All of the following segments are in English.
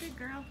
Good girl.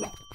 What?